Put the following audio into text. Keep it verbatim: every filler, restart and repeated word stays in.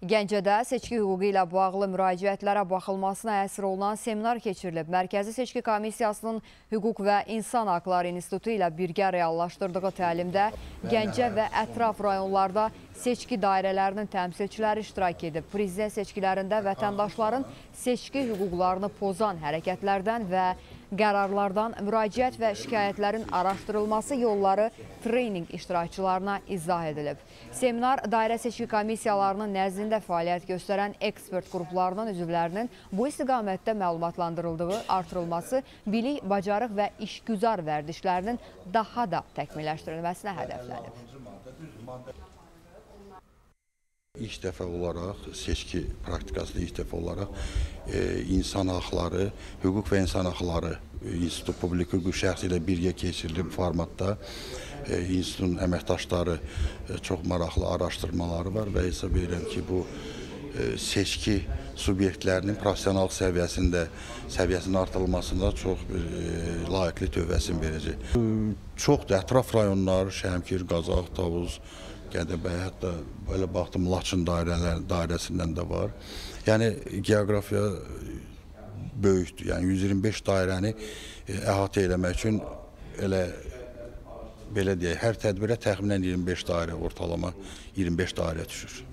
Gəncədə seçki hüququ ilə bağlı müraciətlərə baxılmasına həsr olunan seminar keçirilib. Mərkəzi Seçki Komissiyasının Hüquq və İnsan Hakları İnstitutu ilə birgə reallaşdırdığı təlimdə Gəncə və ətraf rayonlarda seçki dairələrinin təmsilçiləri iştirak edib. Prezident seçkilərində vətəndaşların seçki hüquqlarını pozan hərəkətlərdən və qərarlardan müraciət və şikayətlərin araşdırılması yolları treyning iştirakçılarına izah edilib. Seminar dairə seçki komissiyalarının nəzdində fəaliyyət göstərən ekspert qruplarının üzvlərinin bu istiqamətdə məlumatlandırıldığı artırılması, bilik, bacarıq və işgüzar vərdişlərinin daha da təkmilləşdirilməsinə hədəflənib. İlk dəfə olaraq, seçki praktikasında ilk dəfə olaraq e, insan haqları, hüquq və insan haqları institutu publik hüquq şəxsi ilə birgə keçirilib formatda. İnstitutun əməkdaşları çox maraqlı araşdırmaları var və hesab edirəm ki, bu seçki subyektlərinin professional səviyyəsində, səviyyəsinin artırılmasında çox layiqli tövbəsini verəcək. Çox da ətraf rayonlar, Şemkir, Kazak, Tavuz, Gəncə, hətta belə baxdım, Laçın dairələr, dairəsindən də var. Yəni, geografiya böyükdür. Yəni, yüz iyirmi beş dairəni əhatə eləmək üçün elə belə deyək, hər tədbirə təxminən iyirmi beş dairə, ortalama iyirmi beş dairə düşür.